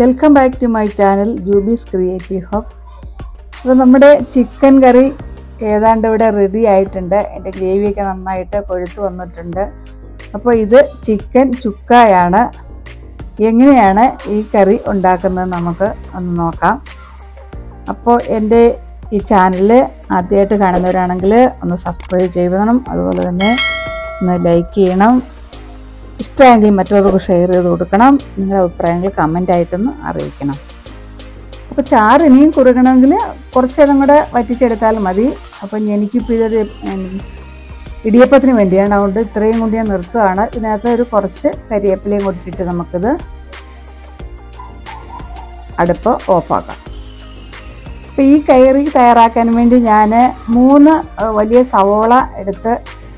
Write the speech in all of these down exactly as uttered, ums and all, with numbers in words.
Welcome back to my channel Jubi's creative hub. അപ്പോൾ നമ്മുടെ chicken കറി ഏതാണ്ട് ഇവിടെ റെഡി ആയിട്ടുണ്ട്. എൻ്റെ ഗ്രേവിയൊക്കെ നന്നായിട്ട് കൊഴുത്ത് വന്നിട്ടുണ്ട്. അപ്പോൾ ഇത് ചിക്കൻ ചുക്കയാണ്. എങ്ങനെയാണ് ഈ കറി ഉണ്ടാക്കുന്നത് നമുക്ക് ഒന്ന് നോക്കാം. അപ്പോൾ എൻ്റെ ഈ ചാനൽ ആദ്യമായിട്ട് കാണുന്നവരാണെങ്കിൽ ഒന്ന് സബ്സ്ക്രൈബ് ചെയ്യണം, അതുപോലെ തന്നെ ഒന്ന് ലൈക്ക് ചെയ്യണം. ഇഷ്ടമെങ്കിൽ മറ്റുള്ളവർക്ക് ഷെയർ ചെയ്ത് കൊടുക്കണം. നിങ്ങളുടെ അഭിപ്രായങ്ങൾ കമൻറ്റായിട്ടൊന്ന് അറിയിക്കണം. അപ്പോൾ ചാറ് ഇനിയും കുറുകണമെങ്കിൽ കുറച്ച് നേരം കൂടെ വറ്റിച്ചെടുത്താൽ മതി. അപ്പം എനിക്കിപ്പോൾ ഇതൊരു ഇടിയപ്പത്തിന് വേണ്ടിയാണ്, അതുകൊണ്ട് ഇത്രയും കൊണ്ട് ഞാൻ നിർത്തുകയാണ്. ഇതിനകത്ത് ഒരു കുറച്ച് കരിയേപ്പിലയും കൊണ്ടിട്ട് നമുക്കിത് അടുപ്പ് ഓഫാക്കാം. അപ്പോൾ ഈ കയറി തയ്യാറാക്കാൻ വേണ്ടി ഞാൻ മൂന്ന് വലിയ സവോള എടുത്ത്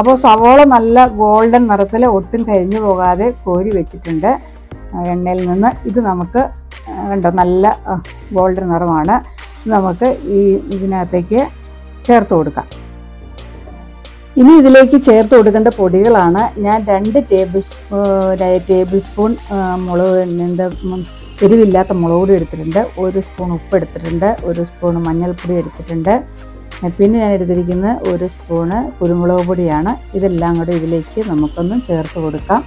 അപ്പോൾ സവോള നല്ല ഗോൾഡൻ നിറത്തിൽ ഒട്ടും കരിഞ്ഞു പോകാതെ കോരി വെച്ചിട്ടുണ്ട് എണ്ണയിൽ നിന്ന്. ഇത് നമുക്ക് കണ്ടോ നല്ല ഗോൾഡൻ നിറമാണ്. നമുക്ക് ഈ ഇതിനകത്തേക്ക് ചേർത്ത് കൊടുക്കാം. ഇനി ഇതിലേക്ക് ചേർത്ത് കൊടുക്കേണ്ട പൊടികളാണ്. ഞാൻ രണ്ട് ടേബിൾ ടേബിൾ സ്പൂൺ മുളക്, എന്താ എരിവില്ലാത്ത മുളക് പൊടി എടുത്തിട്ടുണ്ട്, ഒരു സ്പൂൺ ഉപ്പ് എടുത്തിട്ടുണ്ട്, ഒരു സ്പൂൺ മഞ്ഞൾപ്പൊടി എടുത്തിട്ടുണ്ട്, പിന്നെ ഞാൻ എടുത്തിരിക്കുന്നത് ഒരു സ്പൂണ് കുരുമുളക് പൊടിയാണ്. ഇതെല്ലാം കൂടെ ഇതിലേക്ക് നമുക്കൊന്ന് ചേർത്ത് കൊടുക്കാം.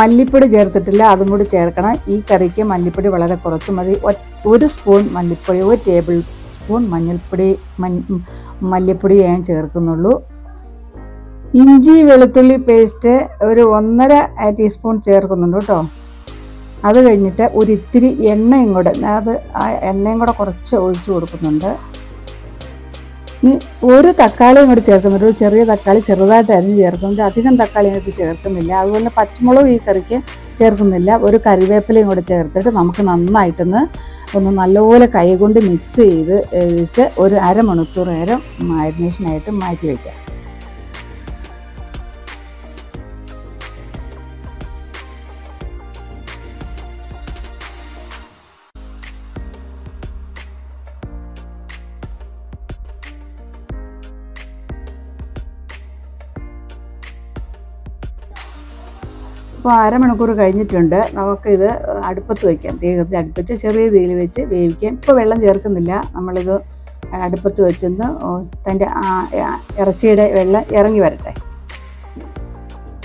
മല്ലിപ്പൊടി ചേർത്തിട്ടില്ല, അതും കൂടി ചേർക്കണം. ഈ കറിക്ക് മല്ലിപ്പൊടി വളരെ കുറച്ച് മതി. ഒരു സ്പൂൺ മല്ലിപ്പൊടി, ഒരു ടേബിൾ സ്പൂൺ മഞ്ഞൾപ്പൊടി മല്ലിപ്പൊടി ഞാൻ ചേർക്കുന്നുള്ളൂ. ഇഞ്ചി വെളുത്തുള്ളി പേസ്റ്റ് ഒരു ഒന്നര ടീസ്പൂൺ ചേർക്കുന്നുണ്ട് കേട്ടോ. അത് കഴിഞ്ഞിട്ട് ഒരിത്തിരി എണ്ണയും കൂടെ, അത് ആ എണ്ണയും കൂടെ കുറച്ച് ഒഴിച്ചു കൊടുക്കുന്നുണ്ട്. ഇനി ഒരു തക്കാളിയും കൂടി ചേർക്കുന്നുണ്ട്, ഒരു ചെറിയ തക്കാളി ചെറുതായിട്ട് അരിഞ്ഞ് ചേർക്കുന്നുണ്ട്. അധികം തക്കാളി ഇത് ചേർക്കുന്നില്ല. അതുപോലെ പച്ചമുളക് ഈ കറിക്ക് ചേർക്കുന്നില്ല. ഒരു കറിവേപ്പിലയും കൂടെ ചേർത്തിട്ട് നമുക്ക് നന്നായിട്ടൊന്ന് ഒന്ന് നല്ലപോലെ കൈകൊണ്ട് മിക്സ് ചെയ്ത് ഇട്ട് ഒരു അരമണിക്കൂർ നേരം മാരിനേഷനായിട്ട് മാറ്റി വയ്ക്കാം. അപ്പോൾ അരമണിക്കൂർ കഴിഞ്ഞിട്ടുണ്ട്. നമുക്കിത് അടുപ്പത്ത് വയ്ക്കാം. തീ കത്തി അടുപ്പിച്ച് ചെറിയ തീയിൽ വെച്ച് വേവിക്കാം. ഇപ്പോൾ വെള്ളം ചേർക്കുന്നില്ല. നമ്മളിത് അടുപ്പത്ത് വെച്ചൊന്ന് തൻ്റെ ഇറച്ചിയുടെ വെള്ളം ഇറങ്ങി വരട്ടെ.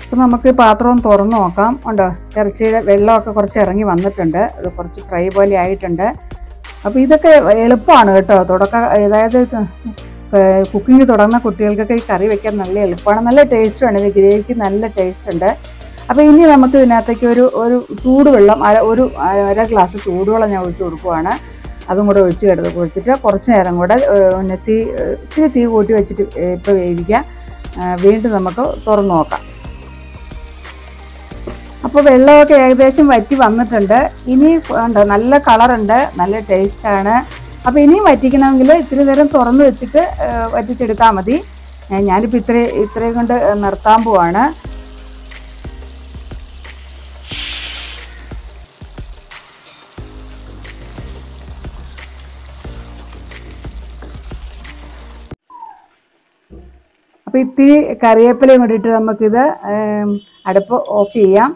അപ്പോൾ നമുക്ക് പാത്രം തുറന്ന് നോക്കാം. ഉണ്ടോ, ഇറച്ചിയുടെ വെള്ളമൊക്കെ കുറച്ച് ഇറങ്ങി വന്നിട്ടുണ്ട്. അത് കുറച്ച് ഫ്രൈ പോലെ ആയിട്ടുണ്ട്. അപ്പോൾ ഇതൊക്കെ എളുപ്പമാണ് കേട്ടോ. തുടക്ക അതായത് കുക്കിംഗ് തുടങ്ങുന്ന കുട്ടികൾക്കൊക്കെ ഈ കറി വയ്ക്കാൻ നല്ല എളുപ്പമാണ്. നല്ല ടേസ്റ്റുമാണ്. ഇത് ഗ്രേവിക്ക് നല്ല ടേസ്റ്റുണ്ട്. അപ്പോൾ ഇനി നമുക്ക് ഇതിനകത്തേക്ക് ഒരു ഒരു ചൂടുവെള്ളം, അര ഒരു അര ഗ്ലാസ് ചൂടുവെള്ളം ഞാൻ ഒഴിച്ച് കൊടുക്കുവാണ്. അതും കൂടെ ഒഴിച്ച് കിടത്ത് കുഴിച്ചിട്ട് കുറച്ച് നേരം കൂടെ പിന്നെ തീ ഇത്തിരി തീ കൂട്ടി വെച്ചിട്ട് ഇപ്പോൾ വേവിക്കാം. വീണ്ടും നമുക്ക് തുറന്ന് നോക്കാം. അപ്പോൾ വെള്ളമൊക്കെ ഏകദേശം വറ്റി വന്നിട്ടുണ്ട്. ഇനി ഉണ്ട്, നല്ല കളറുണ്ട്, നല്ല ടേസ്റ്റാണ്. അപ്പോൾ ഇനിയും വറ്റിക്കണമെങ്കിൽ ഇത്തിരി നേരം തുറന്ന് വെച്ചിട്ട് വറ്റിച്ചെടുത്താൽ മതി. ഞാനിപ്പോൾ ഇത്ര ഇത്രയും കൊണ്ട് നിർത്താൻ പോവാണ്. അപ്പോൾ ഇത്തിരി കറിവേപ്പിലയും കൊണ്ടിട്ട് നമുക്കിത് അടുപ്പ് ഓഫ് ചെയ്യാം.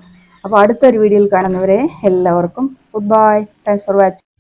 അപ്പോൾ അടുത്തൊരു വീഡിയോയിൽ കാണുന്നവരെ എല്ലാവർക്കും good bye. Thanks for watching.